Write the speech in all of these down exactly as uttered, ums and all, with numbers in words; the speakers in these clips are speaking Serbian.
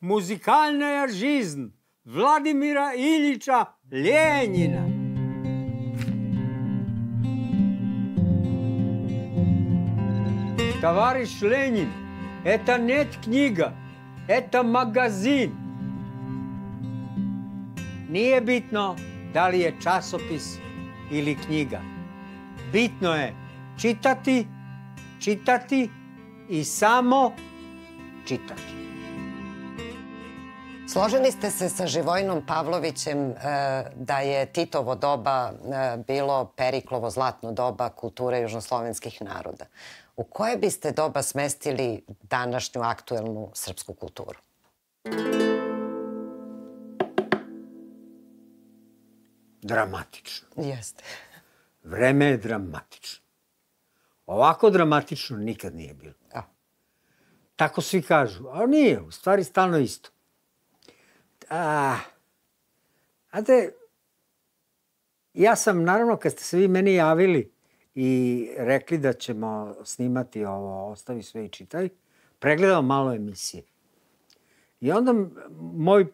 Музыкальная жизнь Владимира Ильича Ленина. Товарищ Ленин, это не книга, это магазин. Nije bitno da li je časopis ili knjiga. Bitno je čitati, čitati i samo čitati. Složili ste se sa Živojnom Pavlovićem da je Titovo doba bilo Periklovo zlatno doba kulture južnoslovenskih naroda. U koje biste doba smestili današnju aktuelnu srpsku kulturu? Dramatično. Jeste. Vreme je dramatično. Ovako dramatično nikad nije bilo. Tako svi kažu, ali nije, u stvari stalno isto. Znate, ja sam, naravno, kad ste se vi meni javili i rekli da ćemo snimati ovo, Ostavi sve i čitaj, pregledao malo emisije. I onda moj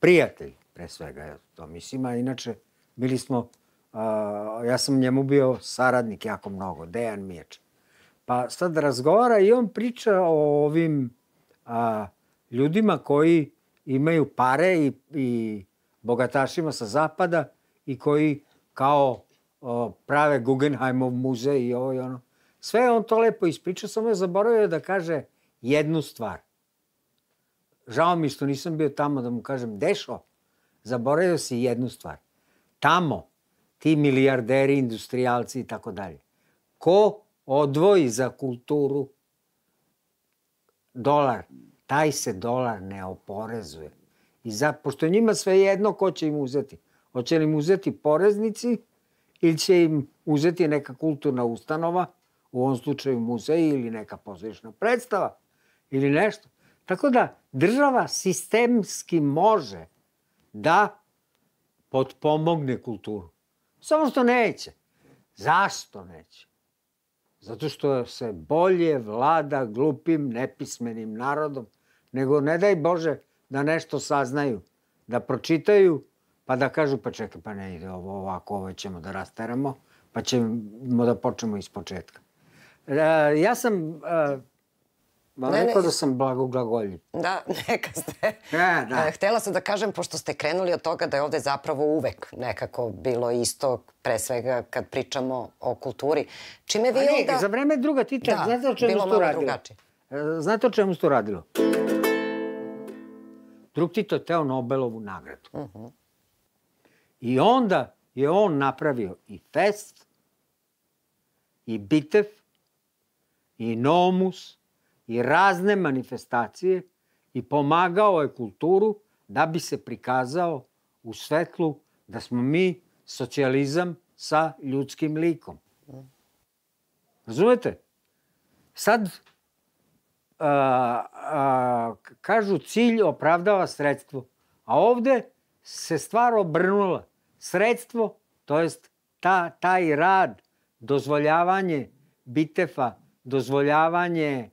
prijatelj, pre svega, ja to mislim, a inače bili smo, ja sam njemu bio saradnik jako mnogo, Dejan Miječ. Pa sad razgovara i on priča o ovim ljudima koji imaju pare i bogatašima sa zapada i koji kao prave Guggenheimov muzej i ovo i ono. Sve je on to lepo ispričao, samo je zaboravio da kaže jednu stvar. Žao mi što nisam bio tamo da mu kažem, dešo, zaboravio si jednu stvar. Tamo, ti milijarderi, industrijalci i tako dalje, ko odvoji za kulturu dolar, taj se dolar ne oporezuje. Pošto njima sve jedno ko će im uzeti. Hoće li im uzeti poreznici ili će im uzeti neka kulturna ustanova, u ovom slučaju muzej ili neka pozorišna predstava ili nešto. Tako da država sistemski može da potpomogne kulturu. Samo što neće. Zašto neće? Zato što se bolje vlada glupim, nepismenim narodom, nego ne daj Bože da nešto saznaju, da pročitaju, pa da kažu, pa čekaj, pa ne ide ovo ovako, ovo ćemo da rasteramo, pa ćemo da počnemo iz početka. Ja sam... Rekao da sam blagoglagoljiv. Da, neka ste. Htela sam da kažem, pošto ste krenuli od toga da je ovde zapravo uvek nekako bilo isto, pre svega kad pričamo o kulturi. Čime vi onda... Za vreme druga Tita, znate o čemu se to radilo? Znate o čemu se to radilo? Drug Tito je teo Nobelovu nagradu. I onda je on napravio i Fest, i BITEF, i BEMUS, i razne manifestacije i pomagao je kulturu da bi se prikazao u svetlu da smo mi socijalizam sa ljudskim likom. Razumete? Sad kažu cilj opravdava sredstvo, a ovde se stvar obrnula. Sredstvo, to jest taj rad, dozvoljavanje BITEF-a, dozvoljavanje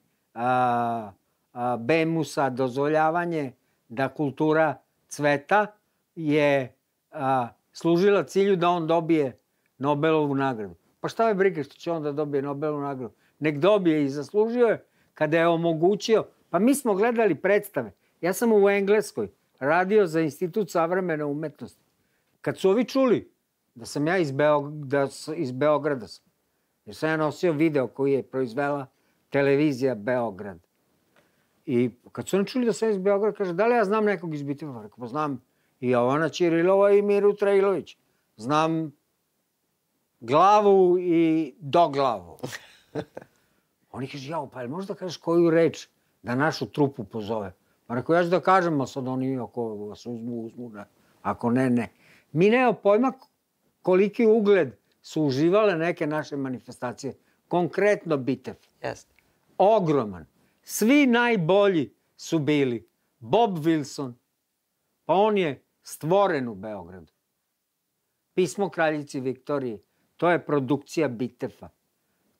BEMUS-a, dozvoljavanje da kultura cveta, je služila cilju da on dobije Nobelovu nagradu. Pa šta me briga što će on da dobije Nobelovu nagradu? Nek dobije, i zaslužio je kada je omogućio. Pa mi smo gledali predstave. Ja sam u Engleskoj radio za Institut savremene umetnosti. Kad su ovi čuli da sam ja iz Beograda sam, jer sam ja nosio video koji je proizvela televizija Beograd. I kad su oni čuli da sam iz Beograda, kaže, da li ja znam nekog iz BITEF-a? Rekao, pa znam i Jovana Cirilova i Miru Trailović. Znam glavu i doglavu. Oni kaže, jao, pa je li možda kažeš koju reč da našu trupu pozove? Pa rekao, ja ću da kažem, a sad oni ako vas uzmu, uzmu, ako ne, ne. Mi nemamo pojma koliki ugled su uživale neke naše manifestacije. Konkretno BITEF. Ogroman. Svi najbolji su bili. Bob Wilson, pa on je stvoren u Beogradu. Pismo kraljici Viktorije, to je produkcija BITEF-a.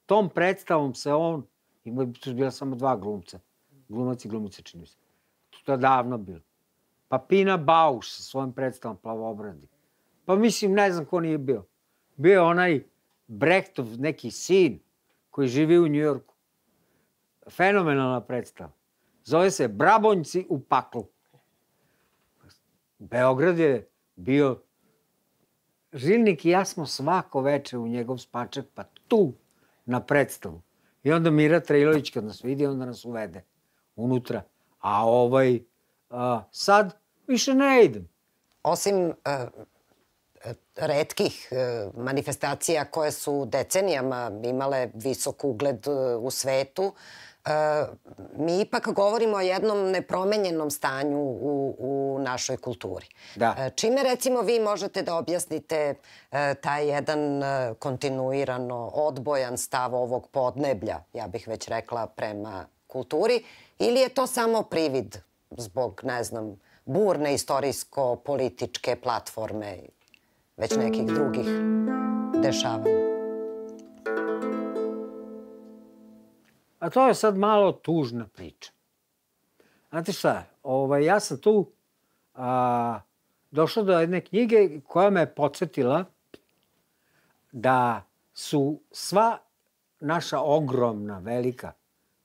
Tom predstavom se on, imaju tu bila samo dva glumca, glumac i glumica čini se. To je davno bilo. Papina Baush sa svojim predstavom Plava Obrenik. Pa mislim, ne znam ko nije bio. Bio je onaj Brehtov, neki sin, koji živi u Njujorku. Fenomenalna predstava. Zove se Brabonjci u paklu. Beograd je bio... Žilnik i ja smo svako večer u njegov spačak, pa tu, na predstavu. I onda Miru Trailović, kad nas vidi, onda nas uvede unutra. A ovaj, sad više ne idem. Osim retkih manifestacija koje su decenijama imale visok ugled u svetu, mi ipak govorimo o jednom nepromenjenom stanju u našoj kulturi. Čime, recimo, vi možete da objasnite taj jedan kontinuirano odbojan stav ovog podneblja, ja bih već rekla, prema kulturi, ili je to samo privid zbog, ne znam, burne istorijsko-političke platforme već nekih drugih dešavanja? A to je sad malo tužna priča. Znate šta, ja sam tu došao do jedne knjige koja me je podsjetila da su sva naša ogromna, velika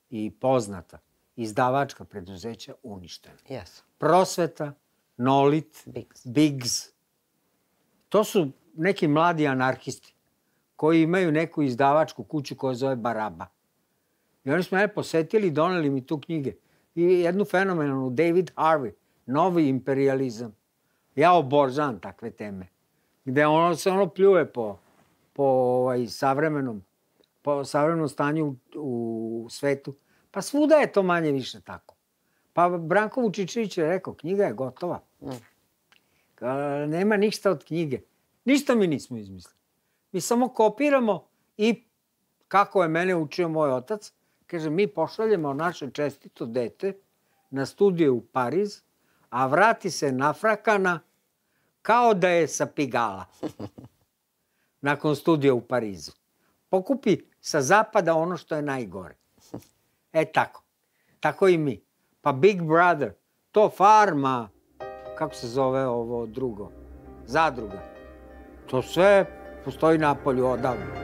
i poznata izdavačka preduzeća uništena. Prosveta, Nolit, Biggs. To su neki mladi anarhisti koji imaju neku izdavačku kuću koja zove Baraba. I oni su mene posetili i doneli mi tu knjige. I jednu fenomenalnu, Дэвид Харви, Novi imperijalizam. Ja obožavam takve teme. Gde se ono pljuje po savremenom stanju u svetu. Pa svuda je to manje više tako. Pa Branko Vučićić je rekao, knjiga je gotova. Nema ništa od knjige. Ništa mi nismo izmislili. Mi samo kopiramo i, kako je mene učio moj otac, kaže, mi pošaljemo naše čestito dete na studije u Pariz, a vrati se nafrakana kao da je sa Pigala nakon studija u Parizu. Pokupi sa zapada ono što je najgore. E tako. Tako i mi. Pa Big Brother, to farma, kako se zove ovo drugo, zadruga. To sve postoji napolju odavno.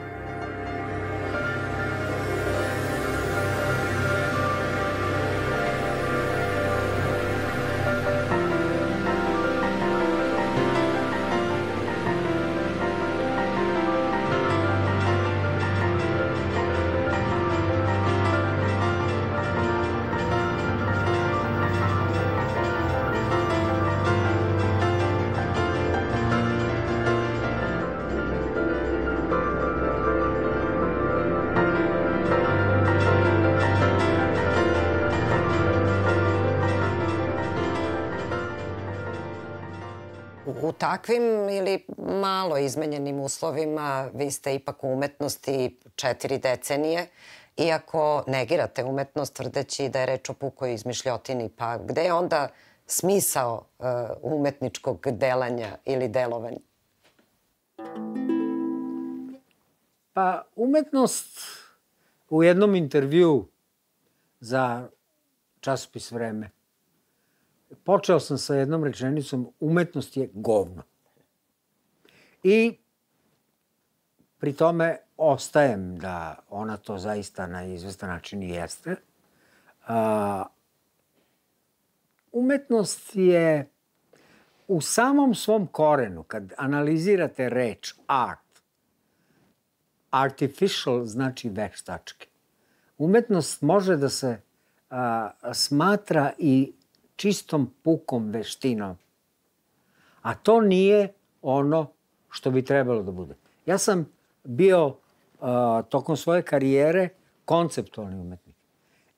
Takvim ili malo izmenjenim uslovima vi ste ipak u umetnosti četiri decenije, iako negirate umetnost tvrdeći da je reč o pukoj izmišljotini. Pa gde je onda smisao umetničkog delanja ili delovanja? Pa umetnost, u jednom intervju za časopis Vreme, počeo sam sa jednom rečenicom, umetnost je govno. I pri tome ostajem da ona to zaista na izvestan način jeste. Umetnost je u samom svom korenu, kad analizirate reč art, artificial znači veštački. Umetnost može da se smatra i čistom pukom veštinom. A to nije ono što bi trebalo da bude. Ja sam bio tokom svoje karijere konceptualni umetnik.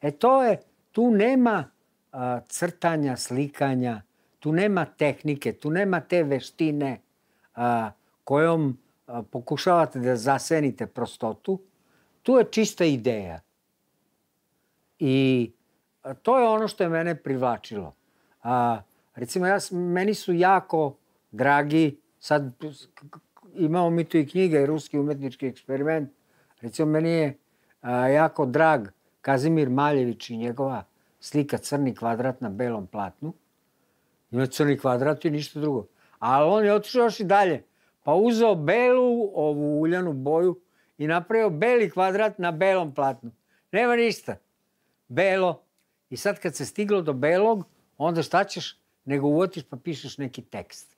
E to je, tu nema crtanja, slikanja, tu nema tehnike, tu nema te veštine kojom pokušavate da zasenite prostotu, tu je čista ideja. I to je ono što je mene privlačilo. Recimo, meni su jako dragi, sad imamo mi tu i knjige, Ruski umetnički eksperiment, recimo, meni je jako drag Kazimir Maljević i njegova slika Crni kvadrat na belom platnu. Ima crni kvadrat i ništa drugo. Ali on je otišao još i dalje. Pa uzeo belu, ovu uljanu boju i napravio beli kvadrat na belom platnu. Nema ništa. Belo. I sad kad se stiglo do belog, onda šta ćeš? Nego uvotiš pa pišeš neki tekst.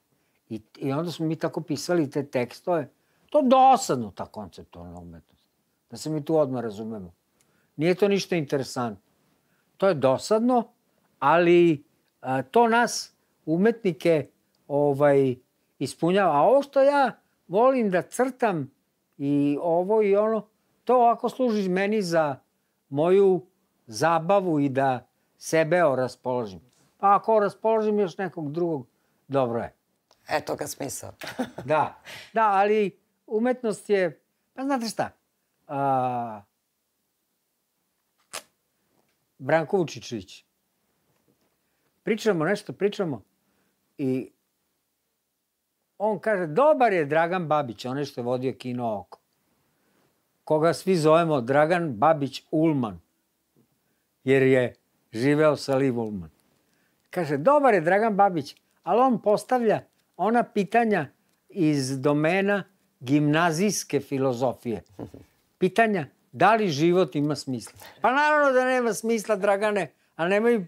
I onda smo mi tako pisali te tekstove. To je dosadno, ta konceptualna umetnost. Da se mi tu odmah razumemo. Nije to ništa interesantno. To je dosadno, ali to nas, umetnike, ispunjava. A ovo što ja volim da crtam i ovo i ono, to ovako služi meni za moju zabavu i da sebe oraspoložim. Pa ako oraspoložim još nekog drugog, dobro je. Eto ga smisao. Da, ali umetnost je, pa znate šta, Branko Vučićić. Pričamo nešto, pričamo i on kaže, dobar je Dragan Babić, onaj što je vodio Kino Oko, koga svi zovemo Dragan Babić Ulman, jer je živeo sa Lee Volman. Kaže, dobar je Dragan Babić, ali on postavlja ona pitanja iz domena gimnazijske filozofije. Pitanja da li život ima smisla. Pa naravno da nema smisla, Dragane, ali nemoj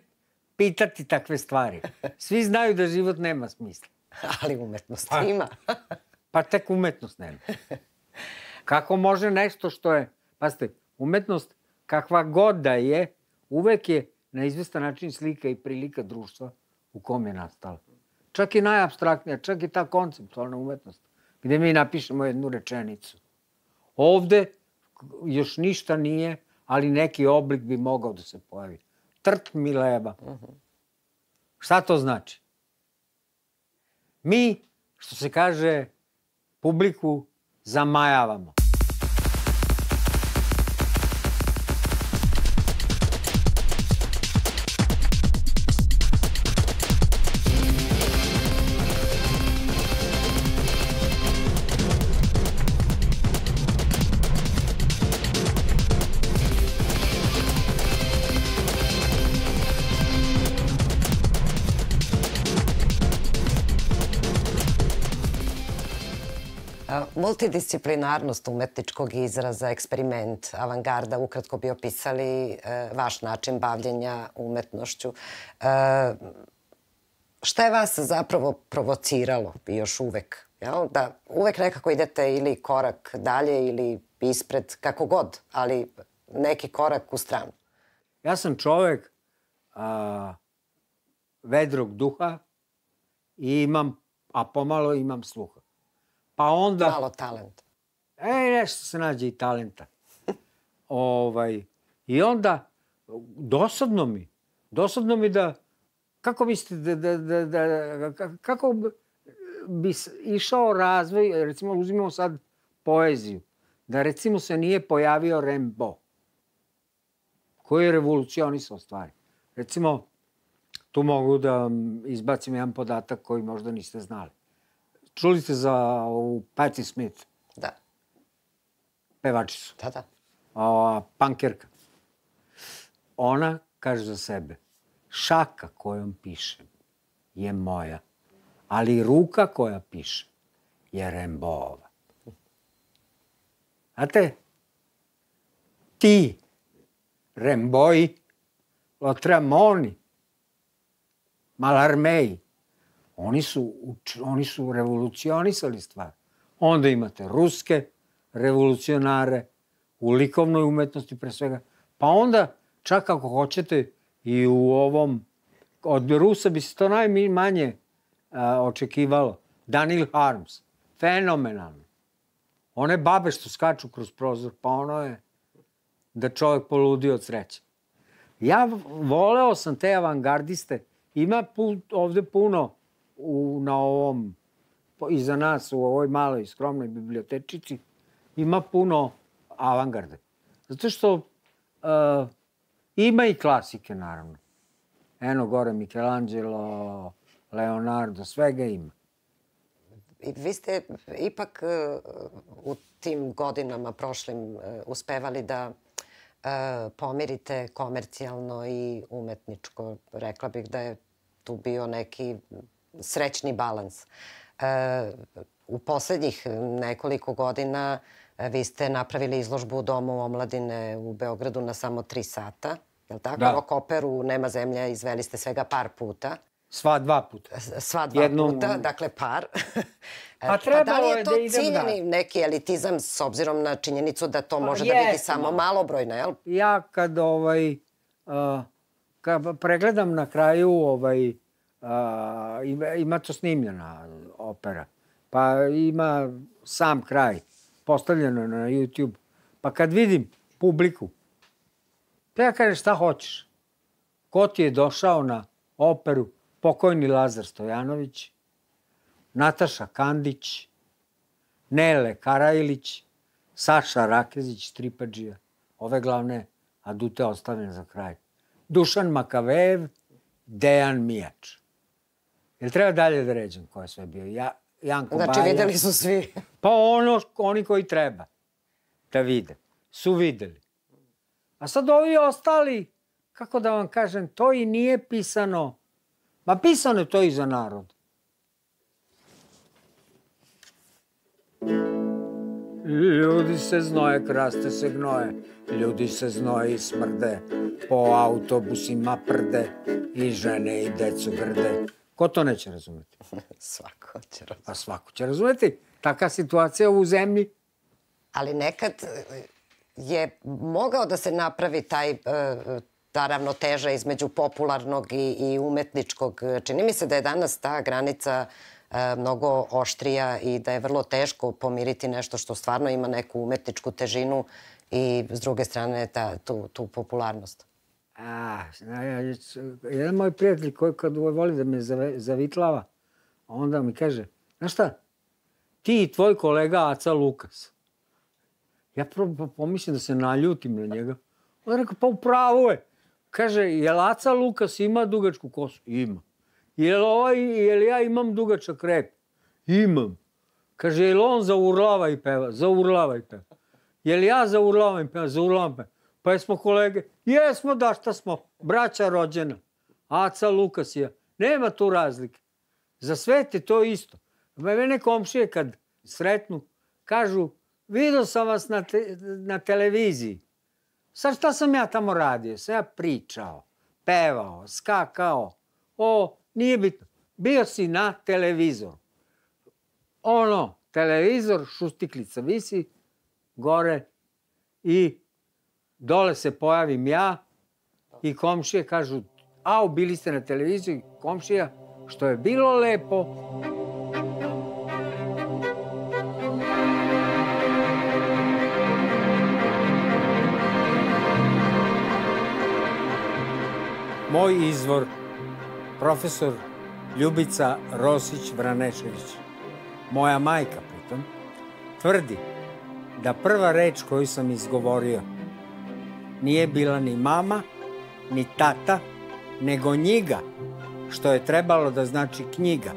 pitati takve stvari. Svi znaju da život nema smisla. Ali umetnost ima. Pa tek umetnost nema. Kako može nešto što je... Pazite, umetnost kakva god da je, uvek je na izvestan način slika i prilika društva u kom je nastala. Čak i najapstraktnija, čak i ta konceptualna umetnost, gde mi napišemo jednu rečenicu. Ovde još ništa nije, ali neki oblik bi mogao da se pojavi. Trt mi leba. Šta to znači? Mi, što se kaže, publiku zamajavamo. Multidisciplinarnost umetničkog izraza, eksperiment, avangarda, ukratko bi opisali vaš način bavljenja umetnošću. Šta je vas zapravo provociralo još uvek? Da uvek nekako idete ili korak dalje ili ispred, kako god, ali neki korak u stranu. Ja sam čovek vedrog duha i imam, a pomalo imam sluha. Pa onda... Malo talent. E, nešto se nađe i talenta. I onda, dosadno mi, dosadno mi da... Kako mislite da... Kako bi išao razvoj, recimo, uzimamo sad poeziju, da recimo se nije pojavio Rimbaud, koji je revolucionisao stvari. Recimo, tu mogu da izbacim jedan podatak koji možda niste znali. Čuli ste za Patti Smith? Da. Pevačicu. Da, da. Pankerka. Ona kaže za sebe, šaka kojom pišem je moja, ali ruka koja piše je Rimbaudova. Znate, ti, Rimbaudi, Lautréamonti, Mallarméi, oni su revolucionisali stvar. Onda imate ruske revolucionare u likovnoj umetnosti pre svega. Pa onda, čak ako hoćete, i u ovom... Od Rusa bi se to najmanje očekivalo. Daniel Harms. Fenomenalno. One babe što skaču kroz prozor, pa ono je da čovek poludi od sreće. Ja voleo sam te avangardiste. Ima ovde puno na ovom iza nas u ovoj maloj skromnoj bibliotečici ima puno avangarde. Zato što ima i klasike, naravno. Eno gore, Michelangelo, Leonardo, svega ima. Vi ste ipak u tim godinama prošlim uspevali da pomirite komercijalno i umetničko. Rekla bih da je tu bio neki srećni balans. U poslednjih nekoliko godina vi ste napravili izložbu u Domu omladine u Beogradu na samo tri sata. Ovak operu Nema zemlja izveli ste svega par puta. Sva dva puta. Sva dva puta, dakle par. Pa da li je to ciljeni neki elitizam s obzirom na činjenicu da to može da biti samo malobrojno, jel? Ja kad pregledam na kraju, ima to snimljena opera, pa ima sam kraj, postavljeno na YouTube, pa kad vidim publiku, pa ja kažem šta hoćeš. Ko ti je došao na operu? Pokojni Lazar Stojanović, Nataša Kandić, Nele Karajilić, Saša Rakezić, Tripadžija, ove glavne adute ostavljene za kraj. Dušan Makavejev, Dejan Miječ. Jel treba dalje da ređem ko je sve bio? Janko Baja. Znači videli su svi. Pa oni koji treba da vide, su videli. A sad ovi ostali, kako da vam kažem, to i nije pisano. Ma pisano je to i za narod. Ljudi se znoje, kraste se gnoje. Ljudi se znoje i smrde. Po autobusima prde. I žene i decu grde. Ko to neće razumeti? Svako će razumeti. A svako će razumeti. Taka situacija u zemlji. Ali nekad je mogao da se napravi taj... ta ravnoteža između popularnog i umetničkog. Čini mi se da je danas ta granica mnogo oštrija i da je vrlo teško pomiriti nešto što stvarno ima neku umetničku težinu i s druge strane tu popularnost. Jedan moj prijatelj koji kad voli da me zavitlava, onda mi kaže, znaš šta, ti i tvoj kolega Aca Lukas. Ja pomislim da se naljutim na njega. Onda rekao, pa upravo je. Kaže, je li Aca Lukas ima dugačku kosu? Ima. Je li ja imam dugačak rep? Imam. Kaže, je li on zaurlava i peva? Zaurlava i peva. Je li ja zaurlava i peva? Zaurlava i peva. Pa jesmo kolege? Jesmo, da šta smo. Braća rođena. Aca Lukas i ja. Nema tu razlike. Za svet je to isto. Mene komšije kad sretnu, kažu, vidio sam vas na televiziji. Sad šta sam ja tamo radio? Sam ja pričao, pevao, skakao. O, nije bitno. Bio si na televizoru. Ono, televizor, šustiklica visi gore i dole se pojavim ja i komšije kažu, au, bili ste na televiziji, komšija, što je bilo lepo. Moj izvor, profesor Ljubica Rosić-Vranešević, moja majka pritom, tvrdi da prva reč koju sam izgovorio nije bila ni mama, ni tata, nego njiga, što je trebalo da znači knjiga.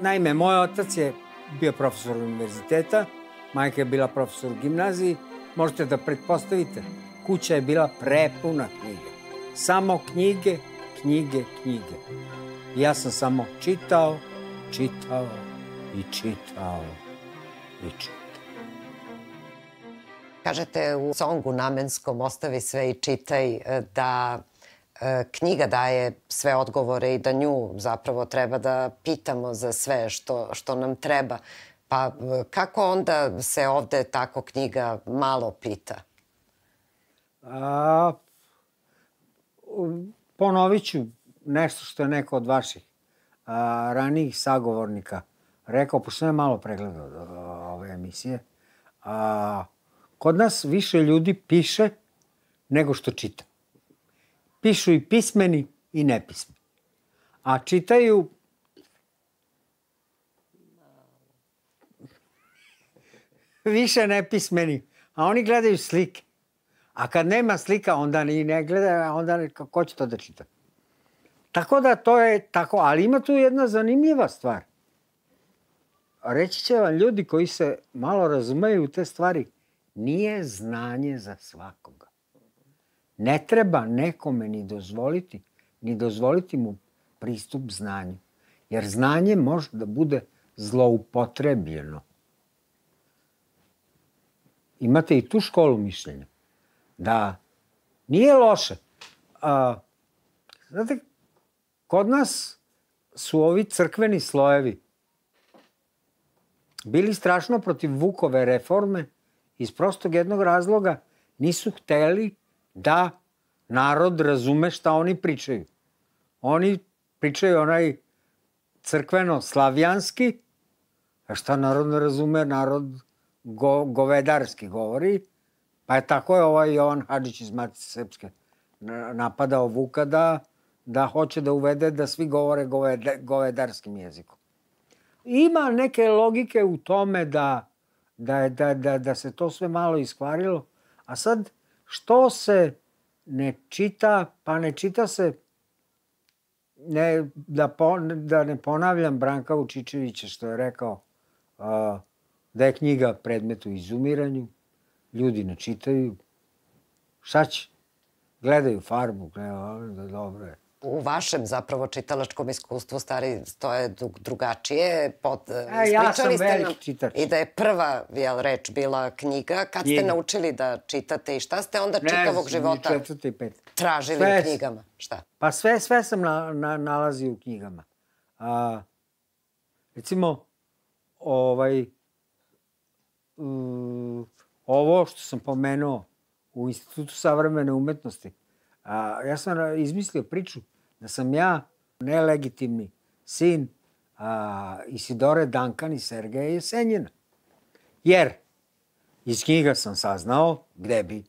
Naime, moj otac je bio profesor univerziteta, majka je bila profesor u gimnaziji, možete da pretpostavite, kuća je bila prepuna knjiga. Samo knjige, knjige, knjige. Ja sam samo čitao, čitao i čitao i čitao. Kažete u songu namenskom Ostavi sve i čitaj da knjiga daje sve odgovore i da nju zapravo treba da pitamo za sve što nam treba. Pa kako onda se ovde tako knjiga malo pita? A... Ponovit ću nešto što je neko od vaših ranijih sagovornika rekao, pošto sam je malo pregledao ove emisije. Kod nas više ljudi piše nego što čita. Pišu i pismeni i nepismeni. A čitaju više nepismeni, a oni gledaju slike. A kad nema slika, onda i ne gledaju, onda ko će to da čita? Tako da to je tako, ali ima tu jedna zanimljiva stvar. Reći će vam ljudi koji se malo razumeju u te stvari, nije znanje za svakoga. Ne treba nekome ni dozvoliti, ni dozvoliti mu pristup znanju. Jer znanje može da bude zloupotrebljeno. Imate i tu školu mišljenja. Da, nije loše. Znate, kod nas su ovi crkveni slojevi bili strašno protiv Vukove reforme iz prostog jednog razloga. Nisu hteli da narod razume šta oni pričaju. Oni pričaju onaj crkveno-slavijanski, a šta narod ne razume, narod govedarski govori. Pa je tako je ovaj Jovan Hadžić iz Matice Srpske napadao Vuka da hoće da uvede da svi govore govedarskim jezikom. Ima neke logike u tome da se to sve malo iskvarilo. A sad, što se ne čita, pa ne čita se, da ne ponavljam Branka Vučićevića što je rekao da je knjiga predmet u izumiranju, ljudi ne čitaju, šta će? Gledaju farbu, gledaju, dobro je. U vašem zapravo čitalačkom iskustvu stvari stoje drugačije. Ja sam veliki čitač. I da je prva reč bila knjiga. Kad ste naučili da čitate i šta ste onda čitavog života tražili u knjigama? Pa sve sve sam nalazio u knjigama. Recimo, ovo što sam pomenuo u Institutu savremene umetnosti, ja sam izmislio priču da sam ja nelegitimni sin Isidore Duncan i Sergeja Jesenjina. Jer iz knjiga sam saznao, gde bi,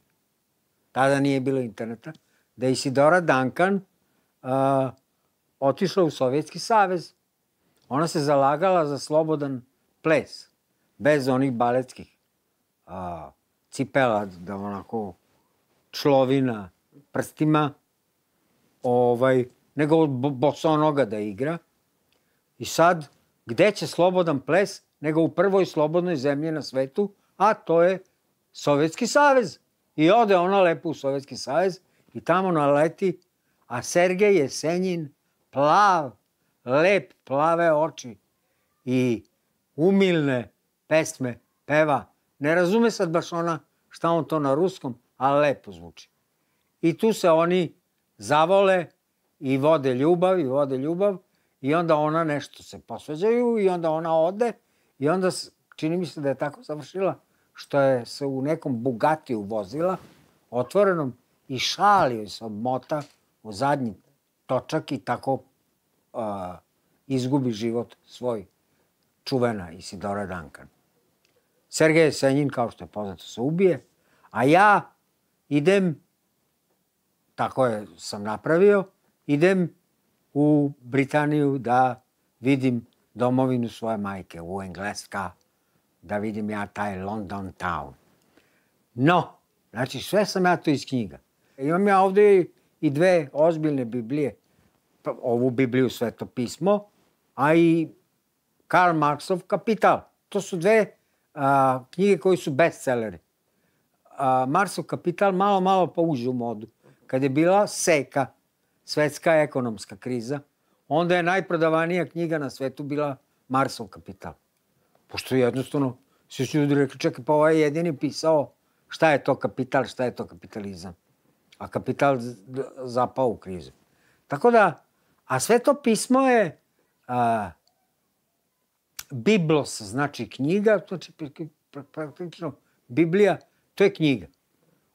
tada nije bilo interneta, da je Isidora Duncan otišla u Sovjetski savez. Ona se zalagala za slobodan ples, bez onih baletskih cipela, da onako človina prstima, nego bosonoga da igra. I sad, gde će slobodan ples nego u prvoj slobodnoj zemlji na svetu, a to je Sovjetski savez. I ode ona lepo u Sovjetski savez i tamo naleti, a Sergej Jesenjin, plav, lep, plave oči i umilne pesme peva. Ne razume sad baš ona šta on to na ruskom, ali lepo zvuči. I tu se oni zavole i vode ljubav, i vode ljubav, i onda ona nešto se posvađaju, i onda ona ode, i onda čini mi se da je tako završila, što je se u nekom Bugatiju vozila, otvorenom, i šalio se od mota u zadnji točak i tako izgubi život svoj, čuvena Isidora Duncan. Sergej Jesenjin, kao što je poznato, se ubije, a ja idem, tako je sam napravio, idem u Britaniju da vidim domovinu svoje majke, u Engleska, da vidim ja taj London Town. No, znači sve sam ja to iz knjiga. Imam ja ovde i dve ozbiljne Biblije, ovu Bibliju Sveto pismo, a i Karl Marksov Kapital. To su dve knjige koji su bestselleri. Marksov Kapital malo, malo pa uđe u modu. Kad je bila seka, svetska ekonomska kriza, onda je najprodavanija knjiga na svetu bila Marsov Kapital. Pošto jednostavno svi su ljudi rekli, čekaj, pa ovaj je jedini pisao šta je to kapital, šta je to kapitalizam. A kapital zapao u krizu. Tako da, a sve to pismo je biblos, znači knjiga, znači praktično Biblija, to je knjiga.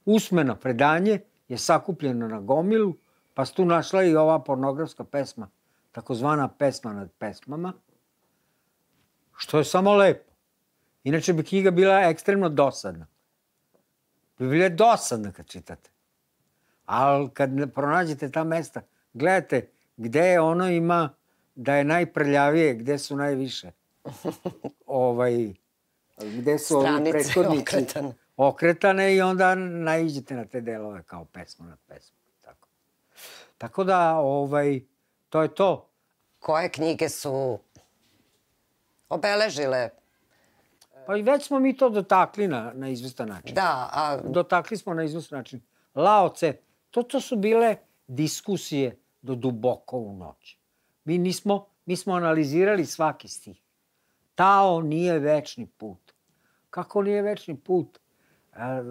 Usmeno predanje je sakupljeno na gomilu, pa se tu našla i ova pornografska pesma, takozvana pesma nad pesmama, što je samo lepo. Inače bi knjiga bila ekstremno dosadna. Bi bila dosadna kad čitate. Ali kad pronađete ta mesta, gledajte gde ono ima da je najprljavije, gde su najviše gde su ovi prethodnici okretane i onda naiđete na te delove kao pesmu nad pesmu. Tako da, to je to. Koje knjige su obeležile? Pa i već smo mi to dotakli na izvestan način. Da, a... Dotakli smo na izvestan način. Lao Ce, to su bile diskusije do duboko u noći. Mi nismo, mi smo analizirali svaki stih. Tao nije večni put. Kako nije večni put?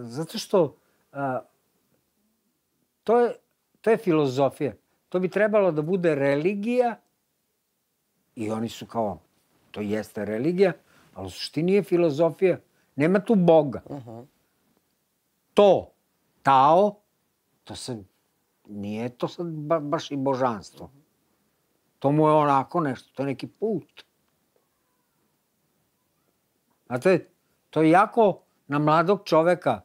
Zato što to je to je filozofija. To bi trebalo da bude religija i oni su kao, to jeste religija, ali u suštini je filozofija. Nema tu Boga. To, Tao, to se, nije to sad baš i božanstvo. To mu je onako nešto, to je neki put. Znate, to je jako na mladog čoveka,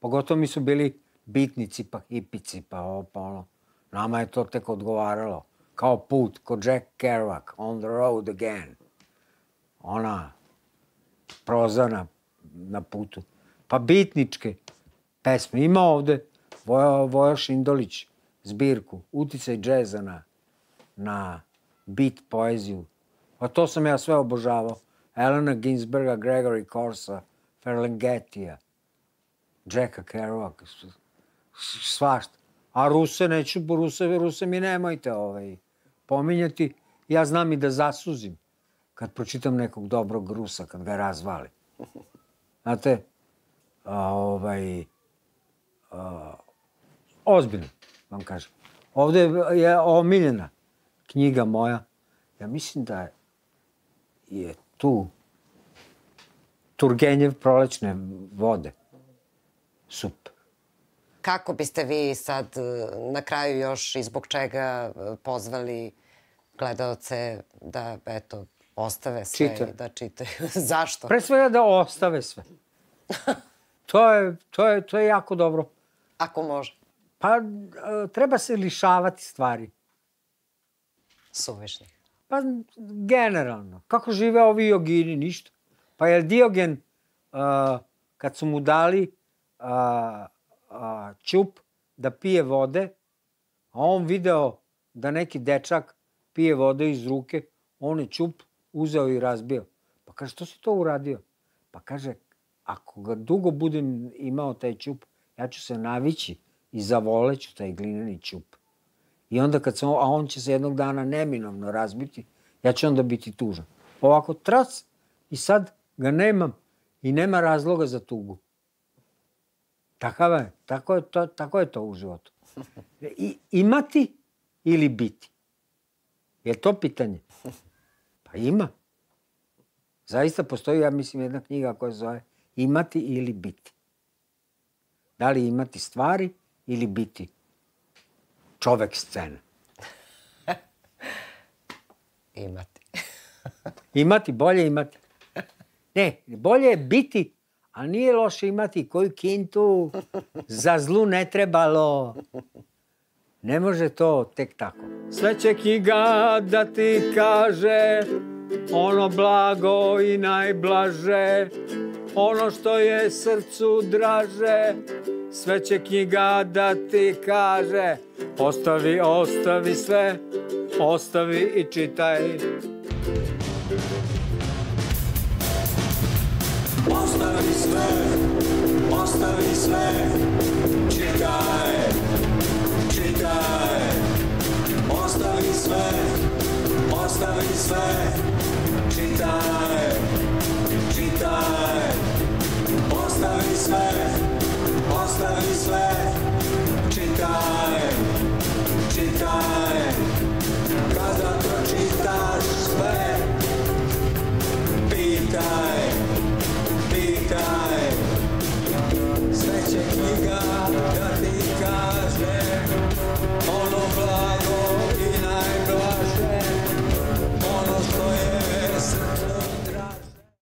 pogotovo mi su bili bitnici pa hipici pa ovo pa ono. Nama je to tek odgovaralo. Kao put, kao Jack Kerouac, On the Road Again. Ona proza na putu. Pa bitničke pesme. Ima ovde Vojo Šindolić zbirku, uticaj džeza na beat poeziju. A to sam ja sve obožavao. Elena Ginsberga, Gregory Corsa, Ferlinghettija, Jacka Kerouaca, svašta. A Ruse neću, Ruse mi nemojte pominjati. Ja znam i da zasuzim kad pročitam nekog dobrog Rusa, kad ga razvali. Znate, ozbiljno vam kažem. Ovde je omiljena knjiga moja. Ja mislim da je tu Turgenjev Prolećne vode. Super. Kako biste vi sad na kraju još i zbog čega pozvali gledalce da ostave sve i da čitaju? Zašto? Pre svega da ostave sve. To je jako dobro. Ako može. Pa treba se lišavati stvari. Suvišnih. Pa generalno. Kako žive ovi jogini? Ništa. Pa je Diogen, kad su mu dali čup da pije vode, a on video da neki dečak pije vode iz ruke, on je čup uzeo i razbio. Pa kaže, što si to uradio? Pa kaže, ako ga dugo budem imao taj čup, ja ću se navići i zavoleću taj glineni čup. I onda kad se on, a on će se jednog dana neminovno razbiti, ja ću onda biti tužan. Ovako, trac, i sad ga nemam i nema razloga za tugu. Tako je to u životu. Imati ili biti? Je to pitanje? Pa ima. Zaista postoji, ja mislim, jedna knjiga koja se zove Imati ili biti. Da li imati stvari ili biti čovek scena? Imati. Imati, bolje imati. Ne, bolje je biti, ali nije loše imati koju kintu, za zlu ne trebalo. Ne može to tek tako. Sve će knjiga da ti kaže ono blago i najblaže, ono što je srcu draže. Sve će knjiga da ti kaže, ostavi, ostavi sve, ostavi i čitaj. Ostavi sve, ostavi sve, čitaj, čitaj. Ostavi sve, ostavi sve, čitaj, čitaj. Ostavi sve, ostavi sve.